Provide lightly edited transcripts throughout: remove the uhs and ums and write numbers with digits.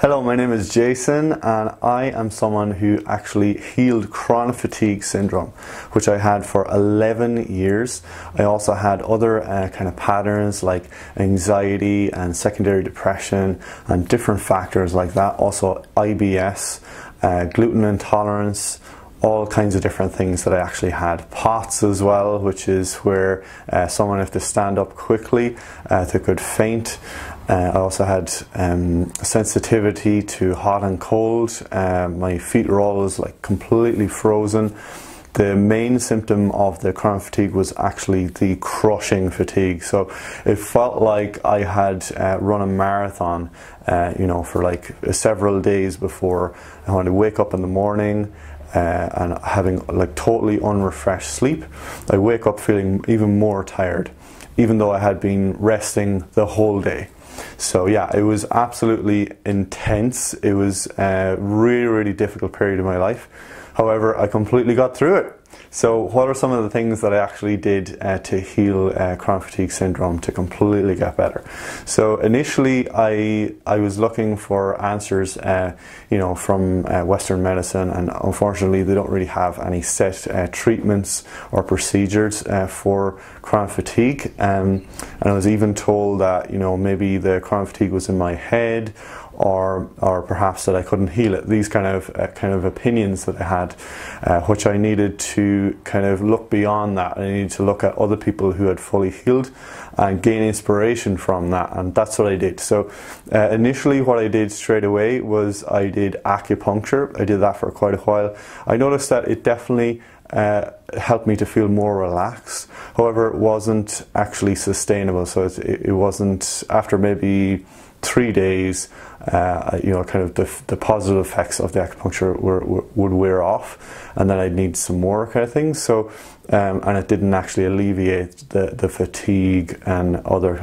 Hello, my name is Jason and I am someone who actually healed chronic fatigue syndrome, which I had for 11 years. I also had other kind of patterns like anxiety and secondary depression and different factors like that. Also IBS, gluten intolerance, all kinds of different things that I actually had. POTS as well, which is where someone, if they stand up quickly, they could faint. I also had sensitivity to hot and cold. My feet were always like completely frozen. The main symptom of the chronic fatigue was actually the crushing fatigue. So it felt like I had run a marathon, you know, for like several days before. I wanted to wake up in the morning and having like totally unrefreshed sleep. I wake up feeling even more tired, even though I had been resting the whole day. So yeah, it was absolutely intense. It was a really, really difficult period of my life. However, I completely got through it. So what are some of the things that I actually did to heal chronic fatigue syndrome to completely get better? So initially I was looking for answers you know, from Western medicine, and unfortunately they don't really have any set treatments or procedures for chronic fatigue, and I was even told that, you know, maybe the chronic fatigue was in my head, or perhaps that I couldn't heal it. These kind of opinions that I had, which I needed to kind of look beyond that. I needed to look at other people who had fully healed and gain inspiration from that, and that's what I did. So initially what I did straight away was I did acupuncture. I did that for quite a while. I noticed that it definitely helped me to feel more relaxed. However, it wasn't actually sustainable, so it wasn't, after maybe 3 days, you know, kind of the positive effects of the acupuncture would wear off, and then I'd need some more kind of things. So and it didn't actually alleviate the fatigue and all the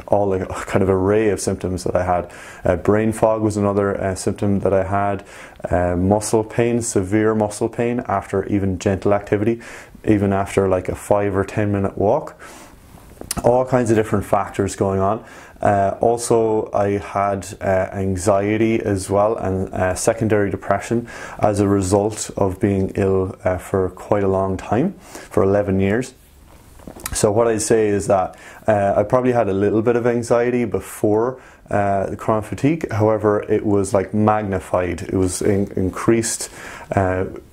kind of array of symptoms that I had. Brain fog was another symptom that I had. Muscle pain, severe muscle pain after even gentle activity, even after like a 5 or 10 minute walk. All kinds of different factors going on. Also, I had anxiety as well, and secondary depression as a result of being ill for quite a long time, for 11 years. So what I'd say is that I probably had a little bit of anxiety before the chronic fatigue. However, it was like magnified. It was increased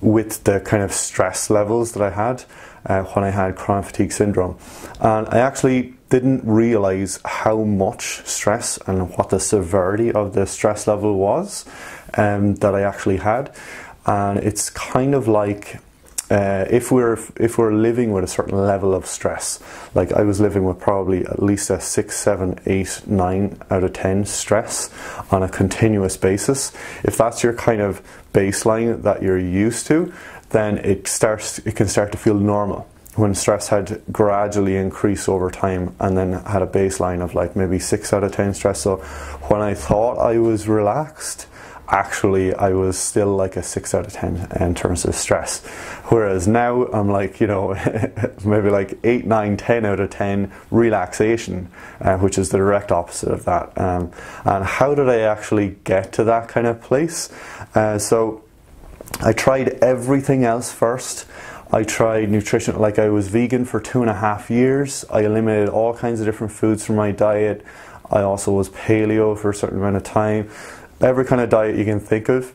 with the kind of stress levels that I had when I had chronic fatigue syndrome. And I actually didn't realize how much stress and what the severity of the stress level was that I actually had. And it's kind of like if we're living with a certain level of stress, like I was living with probably at least a 6, 7, 8, 9 out of 10 stress on a continuous basis. If that's your kind of baseline that you're used to, then it can start to feel normal. When stress had gradually increased over time, and then had a baseline of like maybe 6 out of 10 stress. So when I thought I was relaxed, actually I was still like a 6 out of 10 in terms of stress. Whereas now I'm like, you know, maybe like 8, 9, 10 out of 10 relaxation, which is the direct opposite of that. And how did I actually get to that kind of place? So I tried everything else first. I tried nutrition, like I was vegan for 2.5 years. I eliminated all kinds of different foods from my diet. I also was paleo for a certain amount of time. Every kind of diet you can think of,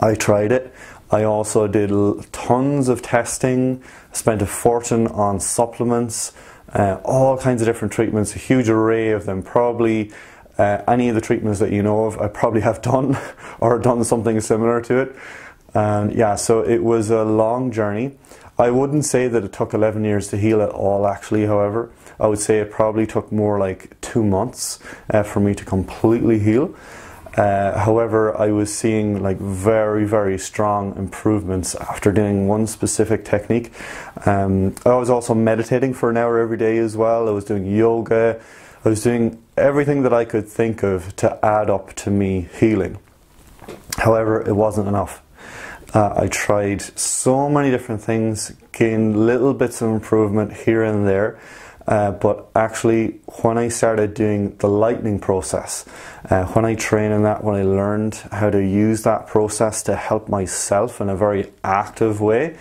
I tried it. I also did tons of testing, spent a fortune on supplements, all kinds of different treatments, a huge array of them. Probably any of the treatments that you know of, I probably have done or done something similar to it. And yeah, so it was a long journey. I wouldn't say that it took 11 years to heal at all, actually, however. I would say it probably took more like 2 months for me to completely heal. However, I was seeing like very, very strong improvements after doing one specific technique. I was also meditating for 1 hour every day as well. I was doing yoga. I was doing everything that I could think of to add up to me healing. However, it wasn't enough. I tried so many different things, gained little bits of improvement here and there, But actually, when I started doing the lightning process, when I trained in that, when I learned how to use that process to help myself in a very active way,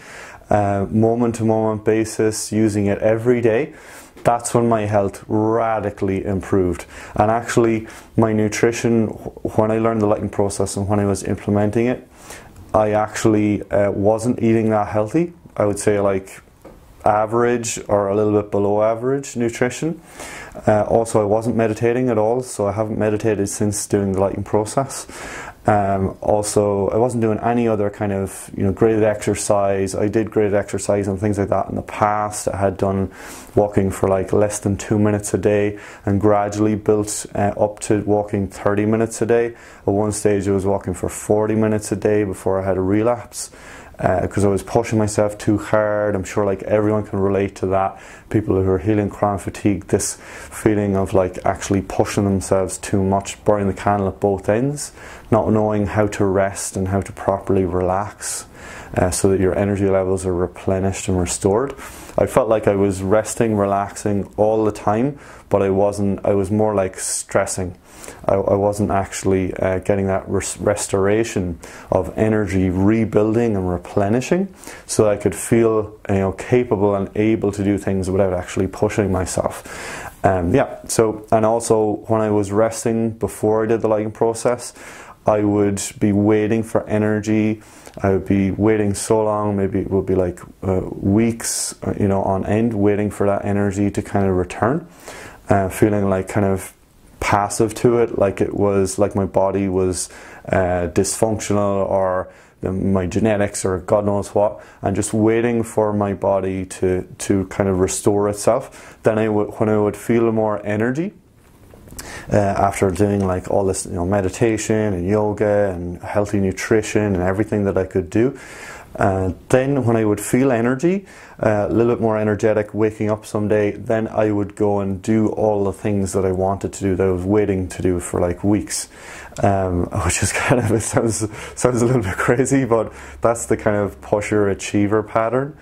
moment to moment basis, using it every day, that's when my health radically improved. And actually, my nutrition, when I learned the lightning process and when I was implementing it, I actually wasn't eating that healthy. I would say like average or a little bit below average nutrition. Also, I wasn't meditating at all, so I haven't meditated since doing the lighting process. Also, I wasn't doing any other kind of graded exercise. I did graded exercise and things like that in the past. I had done walking for like less than 2 minutes a day and gradually built up to walking 30 minutes a day. At one stage I was walking for 40 minutes a day before I had a relapse, because I was pushing myself too hard. I'm sure like everyone can relate to that. People who are healing chronic fatigue, this feeling of like actually pushing themselves too much, burning the candle at both ends, not knowing how to rest and how to properly relax so that your energy levels are replenished and restored. I felt like I was resting, relaxing all the time, but I wasn't. I was more like stressing. I wasn't actually getting that restoration of energy, rebuilding and replenishing, so that I could feel capable and able to do things without actually pushing myself. Yeah. So, and also when I was resting before I did the lightning process, I would be waiting for energy. I would be waiting so long, maybe it would be like weeks, on end, waiting for that energy to kind of return, feeling like kind of passive to it, like it was like my body was dysfunctional, or my genetics, or God knows what, and just waiting for my body to kind of restore itself. Then when I would feel more energy, after doing like all this meditation and yoga and healthy nutrition and everything that I could do, then when I would feel energy, a little bit more energetic, waking up someday, then I would go and do all the things that I wanted to do, that I was waiting to do for like weeks, which is kind of, it sounds a little bit crazy, but that's the kind of pusher achiever pattern.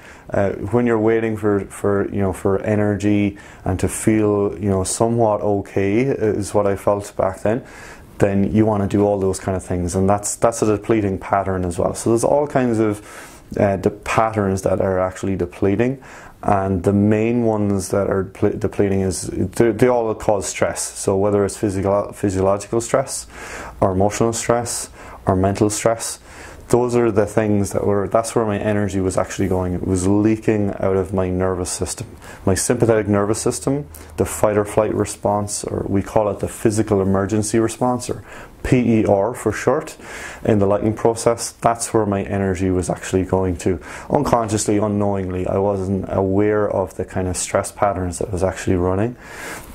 When you're waiting for energy and to feel somewhat okay, is what I felt back then. Then you want to do all those kind of things, and that's a depleting pattern as well. So there's all kinds of the patterns that are actually depleting, and the main ones that are depleting is they all cause stress. So whether it's physiological stress, or emotional stress, or mental stress, those are the things that were, that's where my energy was actually going. It was leaking out of my nervous system. My sympathetic nervous system, the fight or flight response, or we call it the physical emergency response, or PER for short, in the lightning process, that's where my energy was actually going to. Unconsciously, unknowingly, I wasn't aware of the kind of stress patterns that was actually running.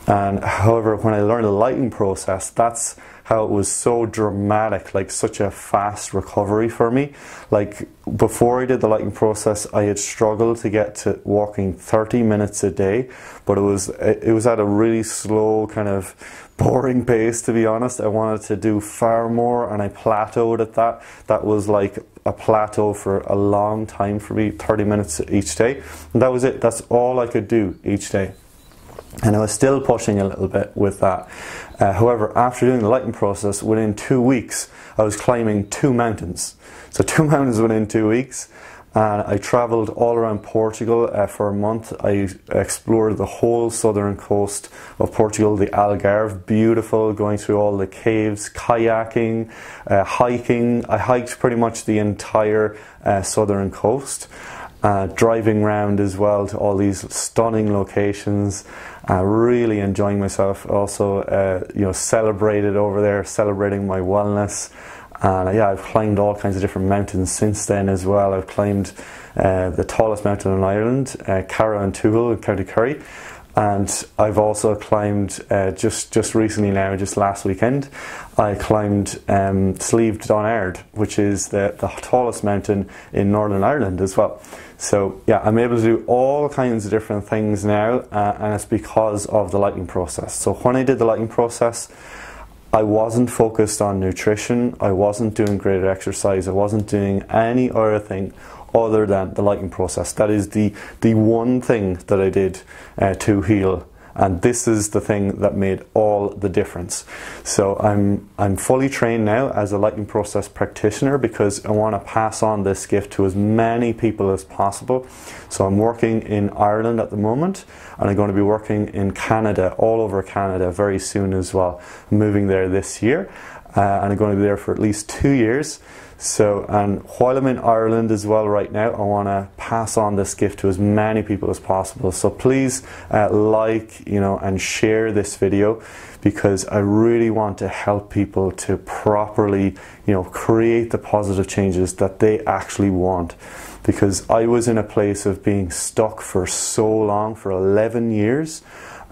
And however, when I learned the lightning process, that's how it was so dramatic, like such a fast recovery for me. Like before I did the lightning process, I had struggled to get to walking 30 minutes a day, but it was at a really slow, kind of boring pace, to be honest. I wanted to do far more, and I plateaued at that. That was like a plateau for a long time for me, 30 minutes each day. And that was it, that's all I could do each day. And I was still pushing a little bit with that. However, after doing the lightning process, within 2 weeks, I was climbing 2 mountains. So 2 mountains within 2 weeks. And I travelled all around Portugal for a month. I explored the whole southern coast of Portugal, the Algarve, beautiful, going through all the caves, kayaking, hiking. I hiked pretty much the entire southern coast. Driving round as well to all these stunning locations, really enjoying myself. Also, celebrated over there, celebrating my wellness. And yeah, I've climbed all kinds of different mountains since then as well. I've climbed the tallest mountain in Ireland, Carrauntoohil in County Kerry. And I've also climbed, just recently now, just last weekend, I climbed Slieve Donard, which is the tallest mountain in Northern Ireland as well. So yeah, I'm able to do all kinds of different things now, and it's because of the lightning process. So when I did the lightning process, I wasn't focused on nutrition, I wasn't doing graded exercise, I wasn't doing any other thing other than the lightning process. That is the one thing that I did to heal, and this is the thing that made all the difference. So I'm fully trained now as a lightning process practitioner because I want to pass on this gift to as many people as possible. So I'm working in Ireland at the moment, and I'm going to be working in Canada, all over Canada very soon as well. I'm moving there this year, and I'm going to be there for at least 2 years. So, and while I'm in Ireland as well right now, I want to pass on this gift to as many people as possible. So please like, you know, and share this video, because I really want to help people to properly, you know, create the positive changes that they actually want. Because I was in a place of being stuck for so long, for 11 years.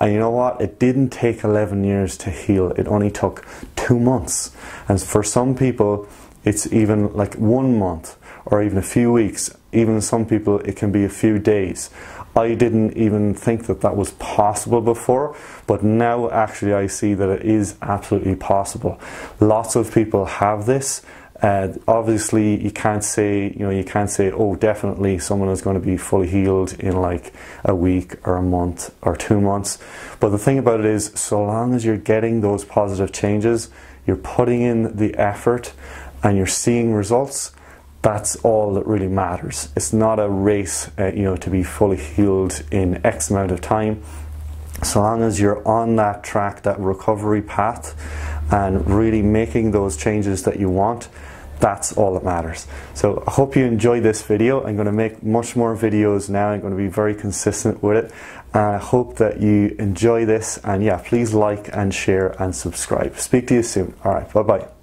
And you know what? It didn't take 11 years to heal. It only took 2 months. And for some people, it's even like 1 month or even a few weeks. Even some people, it can be a few days. I didn't even think that that was possible before, but now actually I see that it is absolutely possible. Lots of people have this. Obviously you can't say, you know, you can't say, oh, definitely someone is going to be fully healed in like a week or a month or 2 months. But the thing about it is, so long as you're getting those positive changes, you're putting in the effort, and you're seeing results, that's all that really matters. It's not a race, you know, to be fully healed in X amount of time. So long as you're on that track, that recovery path, and really making those changes that you want, that's all that matters. So I hope you enjoyed this video. I'm going to make much more videos now. I'm going to be very consistent with it. And I hope that you enjoy this. And yeah, please like and share and subscribe. Speak to you soon. All right, bye-bye.